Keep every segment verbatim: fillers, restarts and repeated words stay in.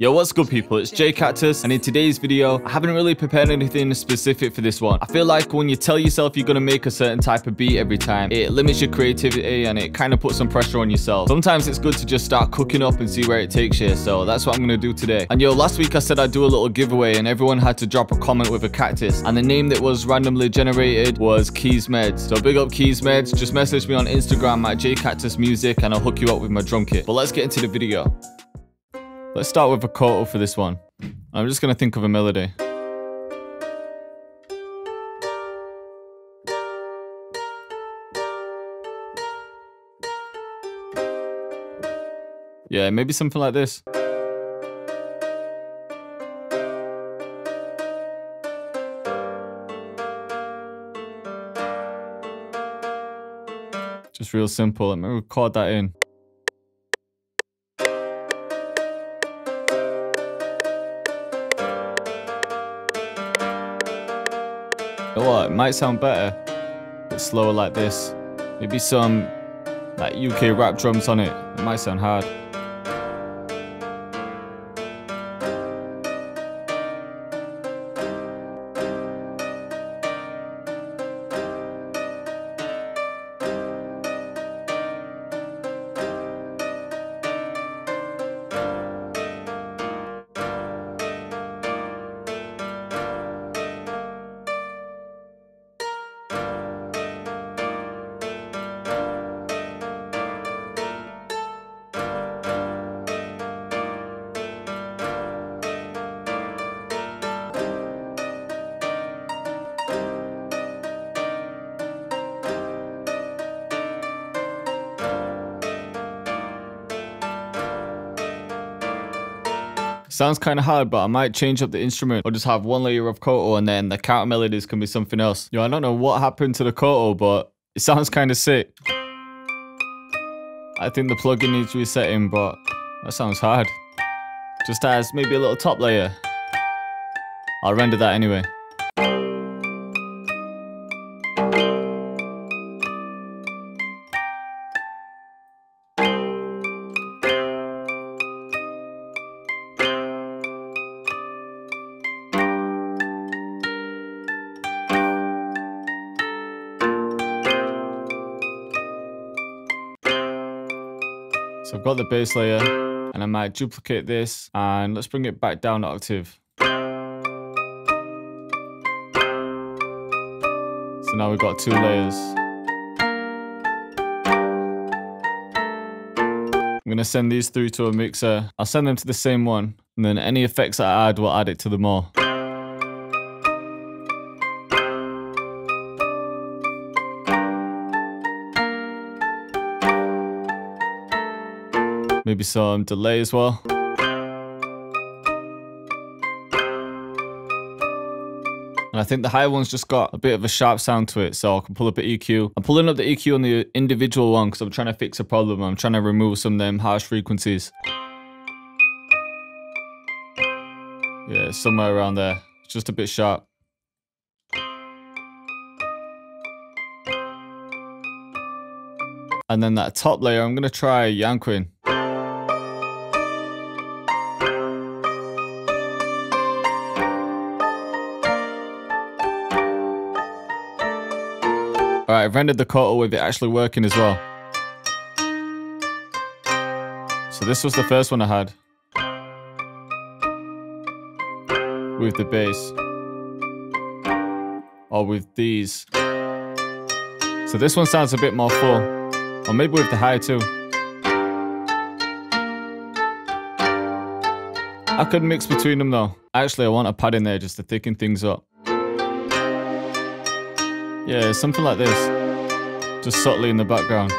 Yo, what's good people, it's jcactus, and in today's video I haven't really prepared anything specific for this one. I feel like when you tell yourself you're going to make a certain type of beat every time, it limits your creativity and it kind of puts some pressure on yourself. Sometimes it's good to just start cooking up and see where it takes you, so that's what I'm going to do today. And yo, last week I said I'd do a little giveaway and everyone had to drop a comment with a cactus, and the name that was randomly generated was Keys Meds. So big up Keys Meds, just message me on Instagram at jcactusmusic and I'll hook you up with my drum kit. But let's get into the video. Let's start with a Koto for this one. I'm just going to think of a melody. Yeah, maybe something like this. Just real simple. Let me record that in. You know what, it might sound better, but slower like this. Maybe some like U K rap drums on it, it might sound hard. Sounds kind of hard, but I might change up the instrument or just have one layer of Koto and then the counter melodies can be something else. Yo, I don't know what happened to the Koto, but it sounds kind of sick. I think the plugin needs resetting, but that sounds hard. Just as maybe a little top layer. I'll render that anyway. So I've got the bass layer, and I might duplicate this, and let's bring it back down an octave. So now we've got two layers. I'm going to send these through to a mixer. I'll send them to the same one, and then any effects that I add will add it to them all. Maybe some delay as well. And I think the higher one's just got a bit of a sharp sound to it, so I can pull up an E Q. I'm pulling up the E Q on the individual one because I'm trying to fix a problem. I'm trying to remove some of them harsh frequencies. Yeah, somewhere around there. It's just a bit sharp. And then that top layer, I'm going to try Yanquin. Alright, I've rendered the Koto with it actually working as well. So this was the first one I had. With the bass. Or with these. So this one sounds a bit more full. Or maybe with the high too. I could mix between them though. Actually, I want a pad in there just to thicken things up. Yeah, something like this, just subtly in the background.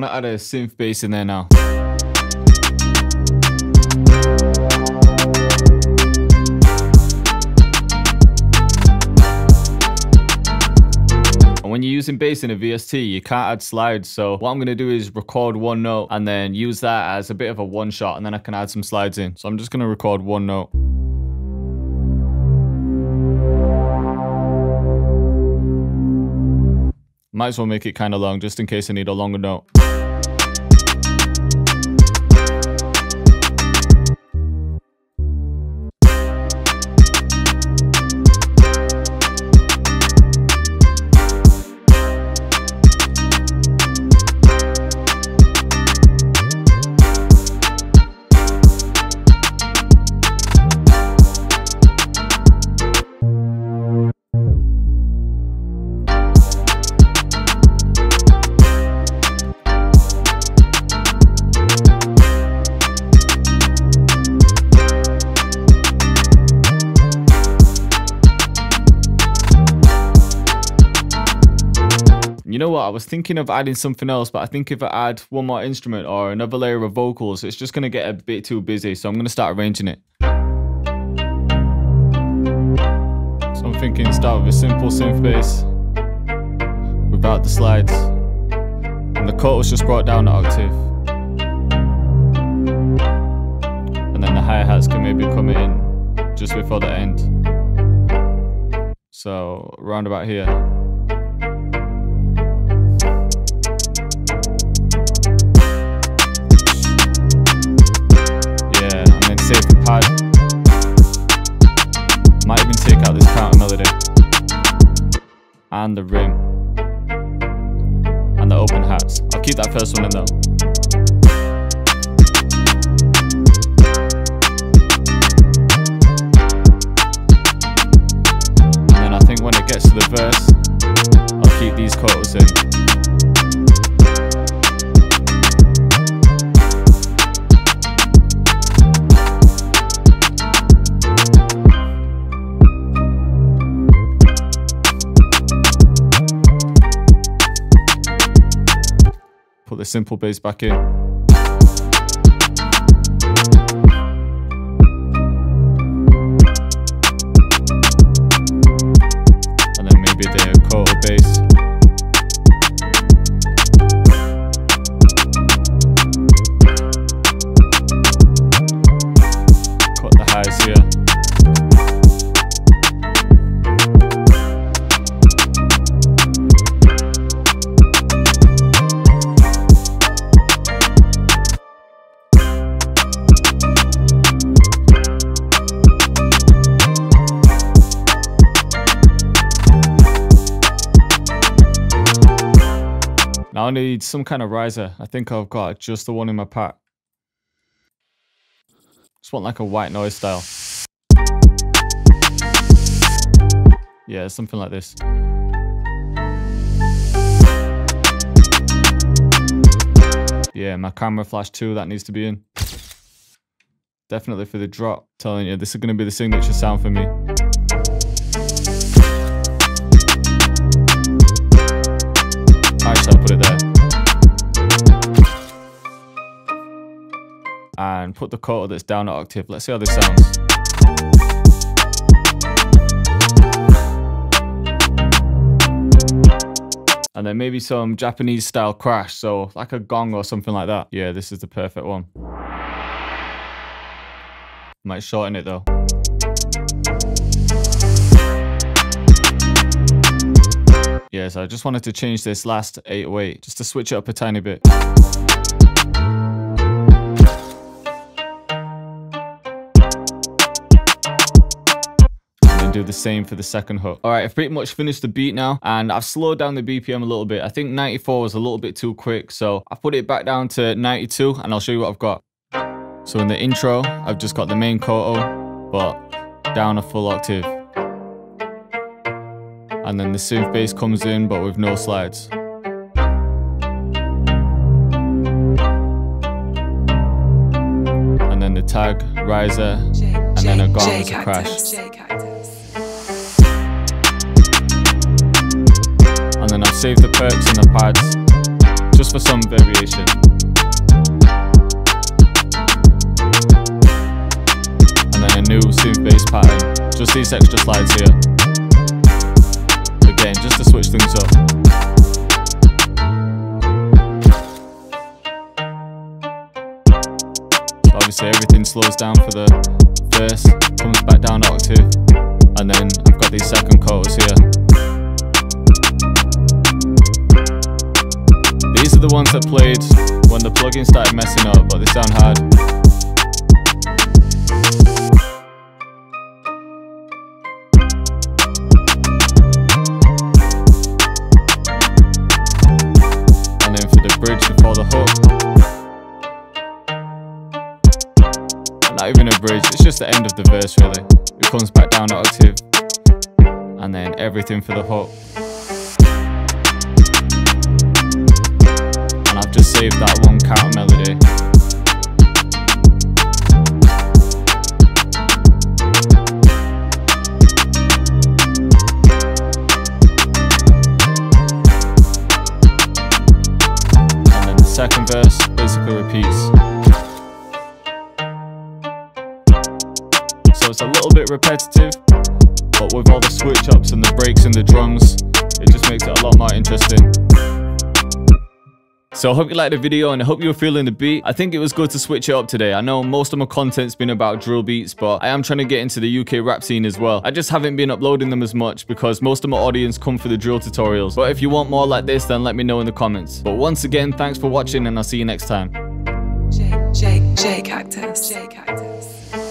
want to add a synth bass in there now. When you're using bass in a V S T, you can't add slides, so what I'm going to do is record one note and then use that as a bit of a one shot, and then I can add some slides in. So I'm just going to record one note. Might as well make it kind of long just in case I need a longer note. You know what, I was thinking of adding something else, but I think if I add one more instrument or another layer of vocals, it's just going to get a bit too busy, so I'm going to start arranging it. So I'm thinking start with a simple synth bass, without the slides, and the Koto's just brought down the octave, and then the hi-hats can maybe come in just before the end, so round about here. Might even take out this counter melody and the rim and the open hats. I'll keep that first one in though. And then I think when it gets to the verse, I'll keep these chords in. Put the simple bass back in. And then maybe the Koto bass. Cut the highs here. Now I need some kind of riser. I think I've got just the one in my pack. Just want like a white noise style. Yeah, something like this. Yeah, my camera flash too, that needs to be in. Definitely for the drop. I'm telling you, this is going to be the signature sound for me. Actually, I'll put it there. And put the Koto that's down an octave. Let's see how this sounds. And then maybe some Japanese style crash, so like a gong or something like that. Yeah, this is the perfect one. Might shorten it though. Yeah, so I just wanted to change this last eight oh eight, just to switch it up a tiny bit. And then do the same for the second hook. Alright, I've pretty much finished the beat now, and I've slowed down the B P M a little bit. I think ninety-four was a little bit too quick, so I've put it back down to ninety-two, and I'll show you what I've got. So in the intro, I've just got the main Koto, but down a full octave. And then the synth bass comes in, but with no slides. And then the tag, riser, J and J then a gong as a crash. And then I've saved the perks and the pads, just for some variation. And then a new synth bass pattern, just these extra slides here. Again, just to switch things up. Obviously everything slows down for the verse, comes back down to octave, and then I've got these second kotos here. These are the ones that played when the plugin started messing up, but they sound hard. And then for the bridge before the hook, not even a bridge, it's just the end of the verse really. It comes back down to octave, and then everything for the hook. And I've just saved that one counter melody. And then the second verse basically repeats. It's a little bit repetitive, but with all the switch ups and the breaks and the drums, it just makes it a lot more interesting. So I hope you liked the video and I hope you were feeling the beat. I think it was good to switch it up today. I know most of my content's been about drill beats, but I am trying to get into the U K rap scene as well. I just haven't been uploading them as much because most of my audience come for the drill tutorials. But if you want more like this, then let me know in the comments. But once again, thanks for watching and I'll see you next time. J, J, J Cactus. J Cactus.